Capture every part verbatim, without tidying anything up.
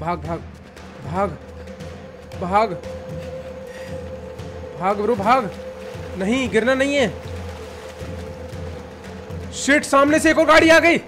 भाग भाग भाग भाग भाग ब्रो भाग। नहीं गिरना नहीं है। शिट, सामने से एक और गाड़ी आ गई।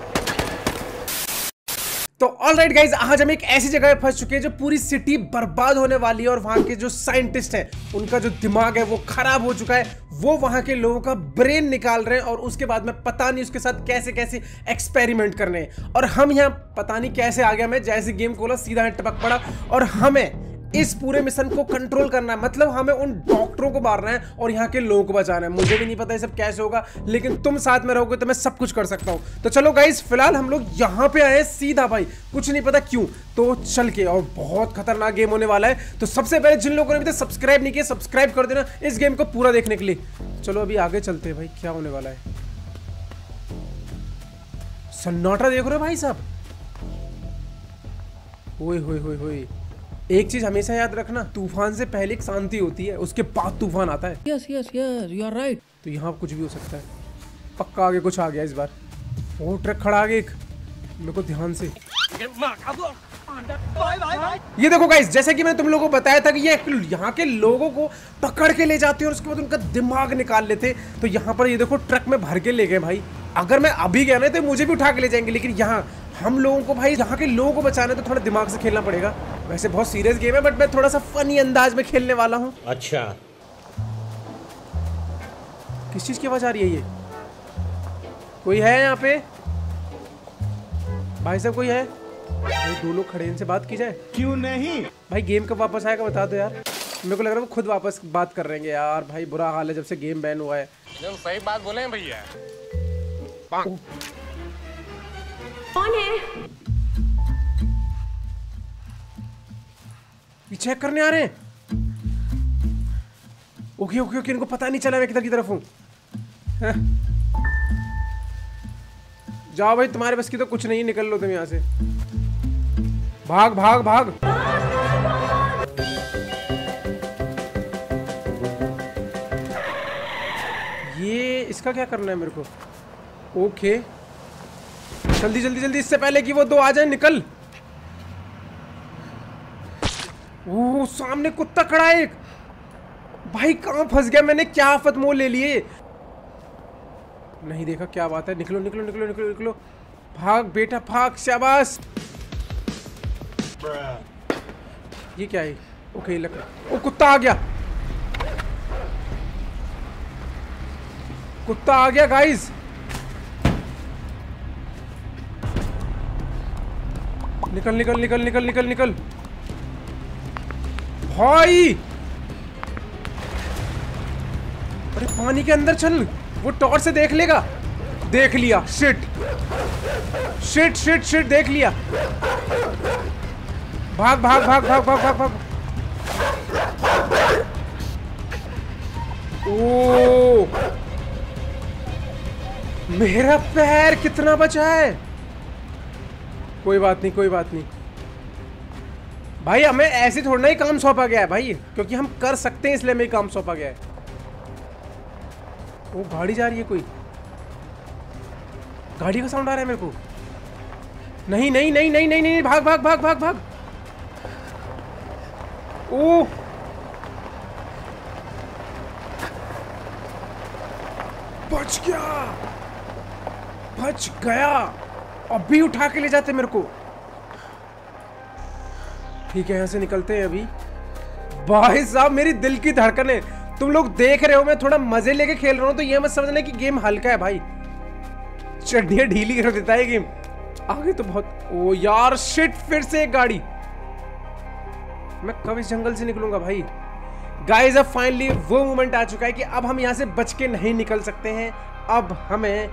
तो ऑलराइट गाइज, आज हम एक ऐसी जगह पर फंस चुके हैं जो पूरी सिटी बर्बाद होने वाली है और वहां के जो साइंटिस्ट हैं उनका जो दिमाग है वो खराब हो चुका है। वो वहां के लोगों का ब्रेन निकाल रहे हैं और उसके बाद में पता नहीं उसके साथ कैसे कैसे एक्सपेरिमेंट कर रहे हैं। और हम यहाँ पता नहीं कैसे आ गया, मैं जैसे गेम खोला सीधा टपक पड़ा। और हमें इस पूरे मिशन को कंट्रोल करना है, मतलब हमें उन डॉक्टरों को मारना है और यहाँ के लोगों को बचाना है। मुझे भी नहीं पता ये सब कैसे होगा, लेकिन तुम साथ में रहोगे तो मैं सब कुछ कर सकता हूँ। तो चलो गाइज, फिलहाल हम लोग यहाँ पे आए हैं सीधा, भाई कुछ नहीं पता क्यों, तो चल के। और बहुत खतरनाक गेम होने वाला है। तो सबसे पहले जिन लोगों ने अभी तक सब्सक्राइब नहीं किया, सब्सक्राइब कर देना इस गेम को पूरा देखने के लिए। चलो अभी आगे चलते हैं भाई, क्या होने वाला है। सन्नाटा देख रहे हो भाई साहब। ओए होए होए होए, एक चीज हमेशा याद रखना, तूफान से पहले एक शांति होती है, उसके बाद तूफान आता है। Yes yes yes, you are right. तो यहाँ कुछ भी हो सकता है, पक्का आगे कुछ आ गया इस बार। वो ट्रक खड़ा आगे एक, मेरे को ध्यान से। ये देखो गाइस, जैसे कि मैंने तुम लोगों को बताया था कि ये यहाँ के लोगों को पकड़ के ले जाते हैं और उसके बाद उनका दिमाग निकाल लेते। तो यहाँ पर ये देखो ट्रक में भर के ले गए भाई। अगर मैं अभी गया ना तो मुझे भी उठा के ले जाएंगे, लेकिन यहाँ हम लोगों को भाई यहाँ के लोगों को बचाना है तो थोड़ा दिमाग से खेलना पड़ेगा। वैसे बहुत सीरियस गेम है बट मैं थोड़ा सा फनी अंदाज में खेलने वाला हूँ। अच्छा, किस चीज की आवाज आ रही है? ये कोई है यहाँ पे भाई साहब? कोई है? भाई दो लोग खड़े, इनसे बात की जाए। क्यों नहीं भाई, गेम कब वापस आएगा बता दो यार। मेरे को लग रहा है वो खुद वापस बात कर रहेंगे यार। भाई बुरा हाल है जब से गेम बैन हुआ है। सही बात बोले हैं भैया। कौन है? चेक करने आ रहे हैं। ओके ओके ओके, इनको पता नहीं चला मैं किधर की तरफ हूँ। जाओ भाई, तुम्हारे बस की तो कुछ नहीं, निकल लो तुम यहाँ से। भाग भाग भाग। ये इसका क्या करना है मेरे को? ओके, जल्दी जल्दी जल्दी, इससे पहले कि वो दो आ जाए निकल। वो सामने कुत्ता खड़ा है एक। भाई कहाँ फंस गया मैंने, क्या आफत मोल ले लिए, नहीं देखा क्या बात है। निकलो निकलो निकलो निकलो निकलो, भाग बेटा भाग, शाबाश। ये क्या है? ओके लग रहा, ओ कुत्ता आ गया, कुत्ता आ गया गाइस। निकल निकल निकल निकल निकल निकल भाई। अरे पानी के अंदर चल, वो टॉर्च से देख लेगा। देख लिया, शिट शिट शिट शिट, देख लिया। भाग भाग भाग भाग भाग भाग भाग। ओ मेरा पैर कितना बचा है। कोई बात नहीं कोई बात नहीं भाई, हमें ऐसे थोड़ा ही काम सौंपा गया है भाई, क्योंकि हम कर सकते हैं इसलिए हमें काम सौंपा गया है। वो गाड़ी जा रही है, कोई गाड़ी का साउंड आ रहा है मेरे को। नहीं नहीं नहीं नहीं नहीं नहीं, भाग भाग भाग भाग भाग। ओ बच गया बच गया, अभी उठा के ले जाते मेरे को। ठीक है, यहाँ से निकलते हैं अभी। भाई साहब मेरी दिल की धड़कन है, तुम लोग देख रहे हो मैं थोड़ा मजे लेके खेल रहा हूँ, तो ये मत समझना कि गेम हल्का है भाई, चढ़िया ढीली कर देता है गेम। आगे तो बहुत, ओ यार शिट, फिर से एक गाड़ी। मैं कब इस जंगल से निकलूंगा भाई। गाइस अब फाइनली वो मोमेंट आ चुका है कि अब हम यहाँ से बच के नहीं निकल सकते हैं, अब हमें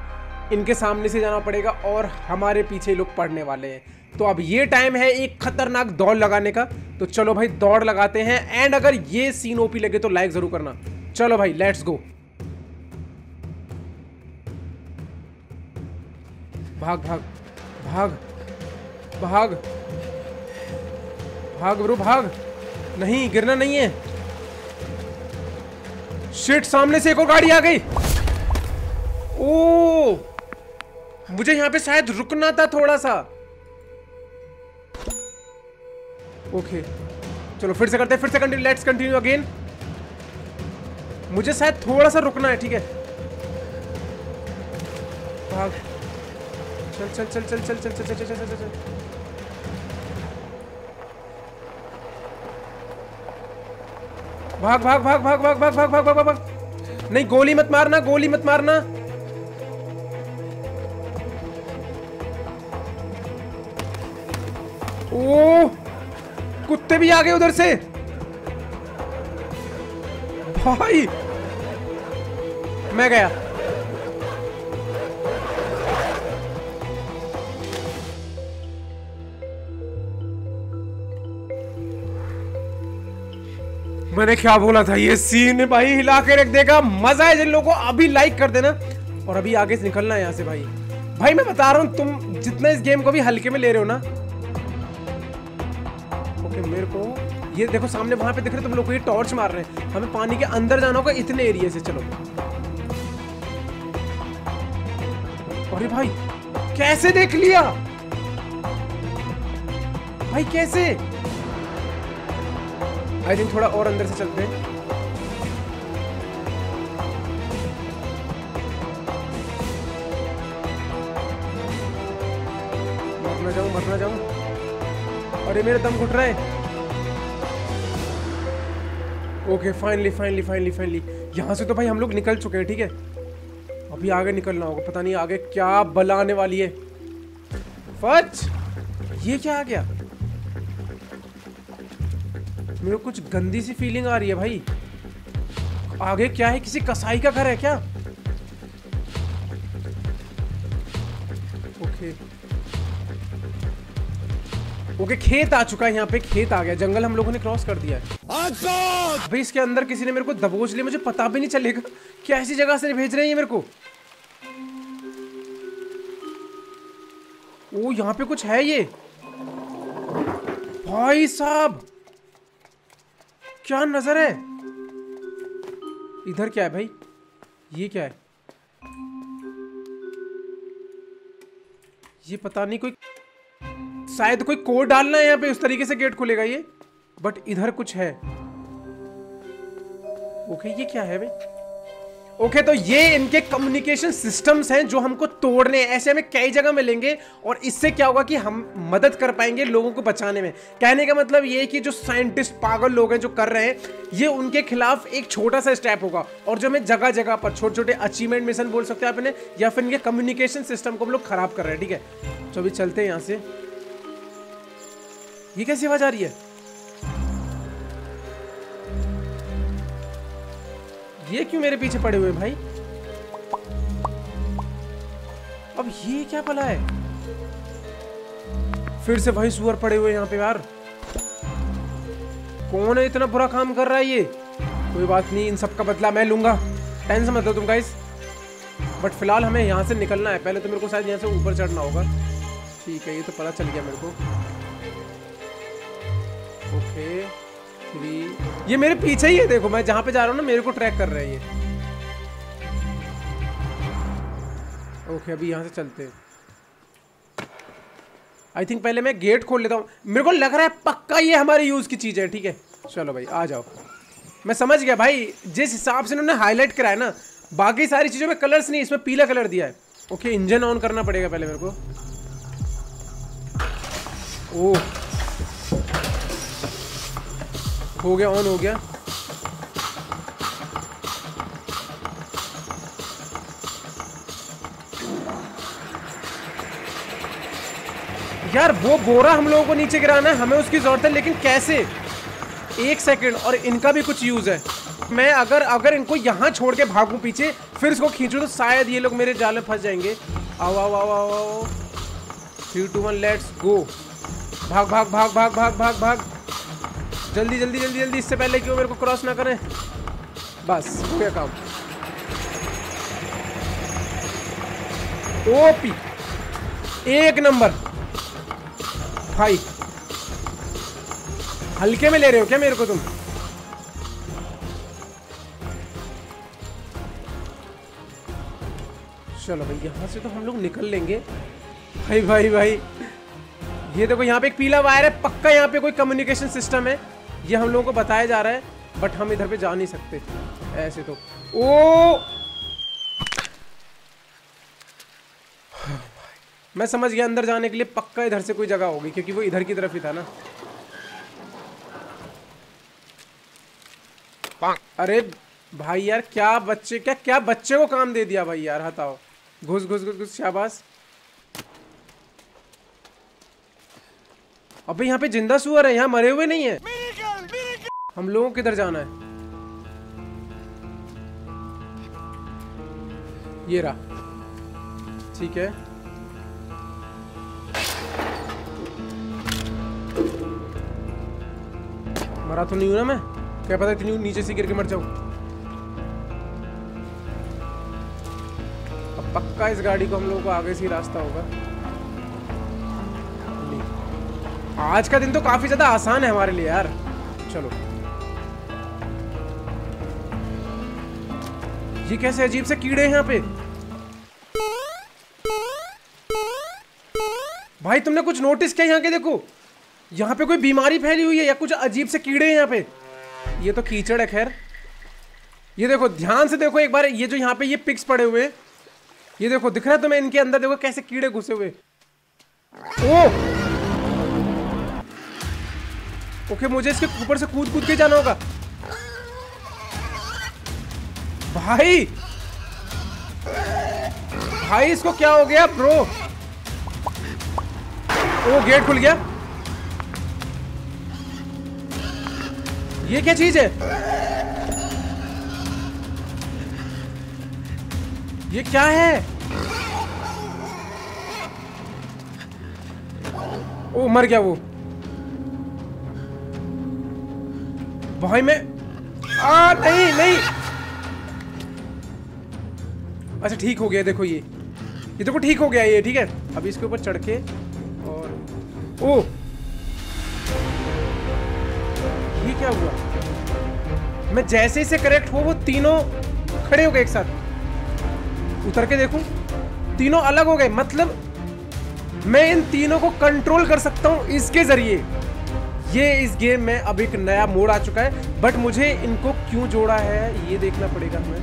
इनके सामने से जाना पड़ेगा और हमारे पीछे लोग पड़ने वाले हैं। तो अब ये टाइम है एक खतरनाक दौड़ लगाने का। तो चलो भाई दौड़ लगाते हैं, एंड अगर ये सीन ओपी लगे तो लाइक जरूर करना। चलो भाई लेट्स गो। भाग भाग भाग भाग भाग ब्रो भाग। नहीं गिरना नहीं है। शिट, सामने से एक और गाड़ी आ गई। ओ मुझे यहाँ पे शायद रुकना था थोड़ा सा। ओके चलो फिर से करते हैं, फिर से कंटिन्यू, लेट्स कंटिन्यू अगेन। मुझे शायद थोड़ा सा रुकना है, ठीक है। भाग, चल चल चल चल चल चल चल चल चल चल चल। भाग भाग भाग भाग भाग भाग भाग भाग भाग भाग। नहीं गोली मत मारना, गोली मत मारना। ओ कुत्ते भी आ गए उधर से भाई। मैं गया। मैंने क्या बोला था, ये सीन भाई हिला के रख देगा। मजा है जिन लोगों को, अभी लाइक कर देना और अभी आगे से निकलना है यहाँ से भाई। भाई मैं बता रहा हूँ तुम जितना इस गेम को भी हल्के में ले रहे हो ना। ओके मेरे को ये देखो सामने वहां पे दिख रहे तुम लोग को, ये टॉर्च मार रहे हैं। हमें पानी के अंदर जाना होगा इतने एरिया से। चलो अरे भाई कैसे देख लिया भाई, कैसे। आई थिंक थोड़ा और अंदर से चलते हैं। मरना जाऊं मरना जाऊं, अरे मेरा दम घुट रहा है। Okay finally finally finally finally यहां से तो भाई हम लोग निकल चुके हैं, ठीक है। अभी आगे निकलना होगा, पता नहीं आगे क्या बला आने वाली है। फच ये क्या आ गया, मेरे को कुछ गंदी सी फीलिंग आ रही है भाई। आगे क्या है, किसी कसाई का घर है क्या। ओके ओके खेत आ चुका है, यहाँ पे खेत आ गया। जंगल हम लोगों ने क्रॉस कर दिया है। भाई इसके अंदर किसी ने मेरे को दबोच लिया, मुझे पता भी नहीं चलेगा क्या। ऐसी जगह से भेज रहे हैं मेरे को। ओ यहाँ पे कुछ है ये भाई साहब, क्या नजर है। इधर क्या है भाई, ये क्या है, ये पता नहीं। कोई शायद कोई कोड डालना है यहाँ पे, उस तरीके से गेट खुलेगा ये। बट इधर कुछ है। ओके ये क्या है भाई। ओके तो ये इनके कम्युनिकेशन सिस्टम्स हैं जो हमको तोड़ने हैं। ऐसे हमें कई जगह मिलेंगे और इससे क्या होगा कि हम मदद कर पाएंगे लोगों को बचाने में। कहने का मतलब ये है कि जो साइंटिस्ट पागल लोग हैं जो कर रहे हैं, ये उनके खिलाफ एक छोटा सा स्टेप होगा। और जो हमें जगह जगह पर छोटे छोटे अचीवमेंट मिशन बोल सकते हैं आपने, या फिर इनके कम्युनिकेशन सिस्टम को हम लोग खराब कर रहे हैं, ठीक है। तो अभी चलते हैं यहाँ से। ये कैसी आवाज आ रही है, ये क्यों मेरे पीछे पड़े हुए भाई। अब ये क्या भला है, फिर से भाई सुअर पड़े हुए यहाँ पे यार। कौन है इतना बुरा काम कर रहा है ये। कोई बात नहीं, इन सब का बदला मैं लूंगा, टेंशन मत लो तुम गाइस। बट फिलहाल हमें यहाँ से निकलना है। पहले तो मेरे को शायद यहाँ से ऊपर चढ़ना होगा, ठीक है। ये तो पता चल गया मेरे को। ओके ये मेरे पीछे ही है, देखो मैं जहाँ पे जा रहा हूँ ना मेरे को ट्रैक कर रहा है ये। ओके okay, अभी यहाँ से चलते हैं। आई थिंक पहले मैं गेट खोल लेता हूँ। मेरे को लग रहा है पक्का ये हमारे यूज़ की चीज़ है, ठीक है। चलो भाई आ जाओ। मैं समझ गया भाई, जिस हिसाब से इन्होंने हाईलाइट कराया ना, बाकी सारी चीज़ों में कलर्स नहीं, इसमें पीला कलर दिया है। ओके इंजन ऑन करना पड़ेगा पहले मेरे को। ओह हो गया, ऑन हो गया। यार वो बोरा हम लोगों को नीचे गिराना है, हमें उसकी जरूरत है, लेकिन कैसे। एक सेकंड, और इनका भी कुछ यूज है। मैं अगर अगर इनको यहाँ छोड़ के भागूं पीछे, फिर इसको खींचूं तो शायद ये लोग मेरे जाल में फंस जाएंगे। आओ आओ आओ आओ आओ। Three two one let's go. भाग भाग भाग भाग भाग भाग भाग। जल्दी जल्दी जल्दी जल्दी, इससे पहले कि वो मेरे को क्रॉस ना करें। बस हो गया काम। ओपी एक नंबर भाई। हल्के में ले रहे हो क्या मेरे को तुम। चलो भाई यहाँ से तो हम लोग निकल लेंगे। भाई भाई भाई ये देखो यहाँ पे एक पीला वायर है, पक्का यहाँ पे कोई कम्युनिकेशन सिस्टम है, ये हम लोगों को बताया जा रहा है, बट हम इधर पे जा नहीं सकते ऐसे तो। ओ मैं समझ गया, अंदर जाने के लिए पक्का इधर से कोई जगह होगी क्योंकि वो इधर की तरफ ही था ना। अरे भाई यार क्या बच्चे, क्या क्या बच्चे को काम दे दिया भाई यार, हटाओ घुस घुस घुस घुस, शाबाश। अबे यहाँ पे जिंदा सुअर है, यहाँ मरे हुए नहीं है। Miracle, miracle. हम लोगों को किधर जाना है, ये रहा, ठीक है। मरा तो नहीं हूं ना मैं, क्या पता इतनी नीचे से गिर के मर जाऊं। अब पक्का इस गाड़ी को हम लोगों को आगे से ही रास्ता होगा। आज का दिन तो काफी ज्यादा आसान है हमारे लिए यार। चलो ये कैसे अजीब से कीड़े हैं यहाँ पे। भाई तुमने कुछ नोटिस किया यहाँ के, देखो यहाँ पे कोई बीमारी फैली हुई है या कुछ अजीब से कीड़े हैं यहाँ पे। ये तो कीचड़ है, खैर ये देखो ध्यान से देखो एक बार, ये जो यहाँ पे ये पिक्स पड़े हुए हैं, ये देखो दिख रहा है तुम्हें, इनके अंदर देखो कैसे कीड़े घुसे हुए। ओह ओके, मुझे इसके ऊपर से कूद कूद के जाना होगा। भाई भाई इसको क्या हो गया ब्रो। ओ गेट खुल गया, ये क्या चीज है, ये क्या है। ओ मर गया वो भाई मैं, आ नहीं नहीं, अच्छा ठीक हो गया, देखो ये ये देखो ठीक हो गया ये, ठीक है। अब इसके ऊपर चढ़ के और ओ ये क्या हुआ, मैं जैसे ही से करेक्ट हो वो तीनों खड़े हो गए एक साथ। उतर के देखूं, तीनों अलग हो गए, मतलब मैं इन तीनों को कंट्रोल कर सकता हूं इसके जरिए। ये इस गेम में अब एक नया मोड आ चुका है, बट मुझे इनको क्यों जोड़ा है ये देखना पड़ेगा हमें।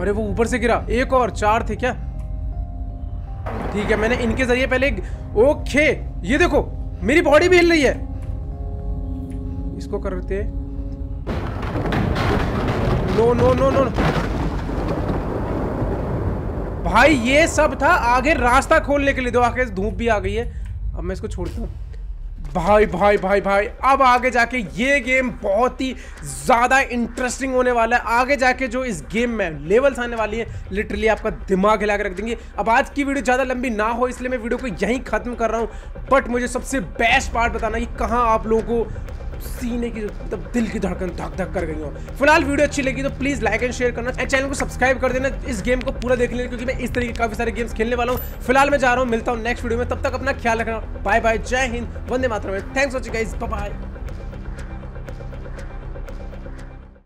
अरे वो ऊपर से गिरा, एक और चार थे क्या, ठीक है। मैंने इनके जरिए पहले, ओके ये देखो मेरी बॉडी भी हिल रही है, इसको करते। नो नो नो नो भाई ये सब था आगे रास्ता खोलने के लिए। दो आके धूप भी आ गई है, अब मैं इसको छोड़ता हूँ। भाई भाई भाई भाई अब आगे जाके ये गेम बहुत ही ज़्यादा इंटरेस्टिंग होने वाला है। आगे जाके जो इस गेम में लेवल्स आने वाली है लिटरली आपका दिमाग हिला के रख देंगे। अब आज की वीडियो ज़्यादा लंबी ना हो इसलिए मैं वीडियो को यहीं ख़त्म कर रहा हूँ, बट मुझे सबसे बेस्ट पार्ट बताना कि कहाँ आप लोगों को सीने की तब दिल की धड़कन धक धक कर गई हो। फिलहाल वीडियो अच्छी लगी तो प्लीज लाइक एंड शेयर करना और चैनल को सब्सक्राइब कर देना इस गेम को पूरा देखने के लिए, क्योंकि मैं इस तरीके काफी सारे गेम्स खेलने वाला हूँ। फिलहाल मैं जा रहा हूँ, मिलता हूँ नेक्स्ट वीडियो में, तब तक अपना ख्याल रखना। बाय बाय, जय हिंद, वंदे मातरम, thanks for watching guys, bye bye.